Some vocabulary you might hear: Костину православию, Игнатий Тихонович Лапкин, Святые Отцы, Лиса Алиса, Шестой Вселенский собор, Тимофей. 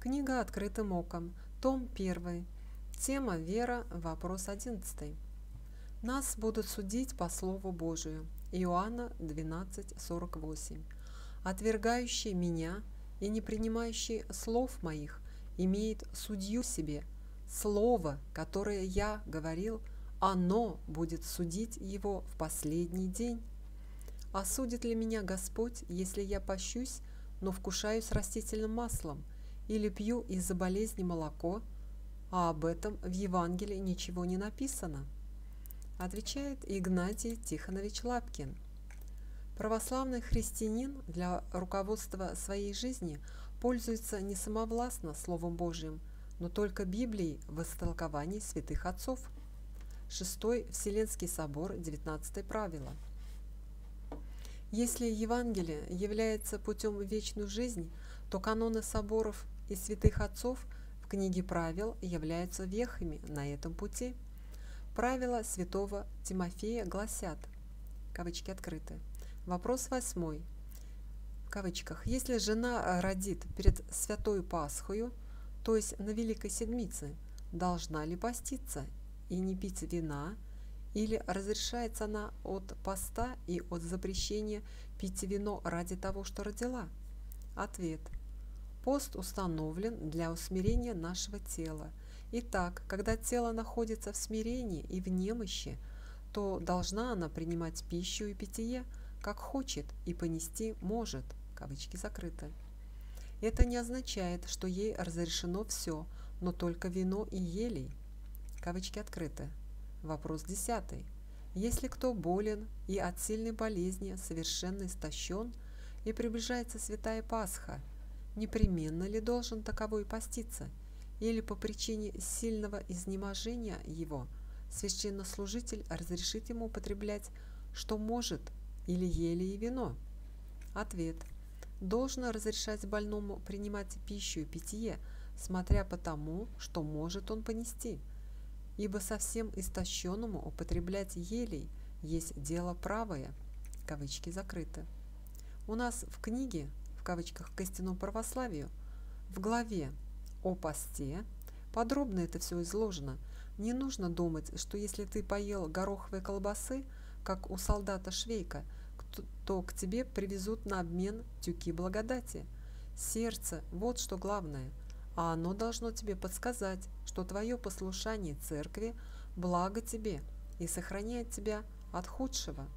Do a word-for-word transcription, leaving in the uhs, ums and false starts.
Книга «Открытым оком», том первый, тема «Вера», вопрос одиннадцатый. Нас будут судить по Слову Божию. Иоанна двенадцать сорок восемь. Отвергающий меня и не принимающий слов моих имеет судью себе. Слово, которое я говорил, оно будет судить его в последний день. Осудит ли меня Господь, если я пощусь, но вкушаюсь растительным маслом, или пью из-за болезни молоко, а об этом в Евангелии ничего не написано? Отвечает Игнатий Тихонович Лапкин. Православный христианин для руководства своей жизни пользуется не самовластно Словом Божьим, но только Библией в истолковании святых отцов. Шестой Вселенский собор, девятнадцатое правило. Если Евангелие является путем в вечную жизнь, то каноны соборов и святых отцов в книге правил являются вехами на этом пути. Правила святого Тимофея гласят, кавычки открыты, вопрос восьмой, в кавычках, если жена родит перед святой Пасхою, то есть на Великой Седмице, должна ли поститься и не пить вина, или разрешается она от поста и от запрещения пить вино ради того, что родила? Ответ. Пост установлен для усмирения нашего тела. Итак, когда тело находится в смирении и в немощи, то должна она принимать пищу и питье, как хочет и понести может. Кавычки закрыты. Это не означает, что ей разрешено все, но только вино и елей. Кавычки открыты. Вопрос десятый. Если кто болен и от сильной болезни совершенно истощен и приближается святая Пасха, непременно ли должен таковой поститься? Или по причине сильного изнеможения его священнослужитель разрешит ему употреблять, что может, или еле и вино? Ответ. Должно разрешать больному принимать пищу и питье, смотря по тому, что может он понести. Ибо совсем истощенному употреблять елей есть дело правое. Кавычки закрыты. У нас в книге, в кавычках, «Костину православию», в главе о посте подробно это все изложено. Не нужно думать, что если ты поел гороховые колбасы, как у солдата-швейка, то к тебе привезут на обмен тюки благодати. Сердце – вот что главное, а оно должно тебе подсказать, что твое послушание церкви – благо тебе и сохраняет тебя от худшего.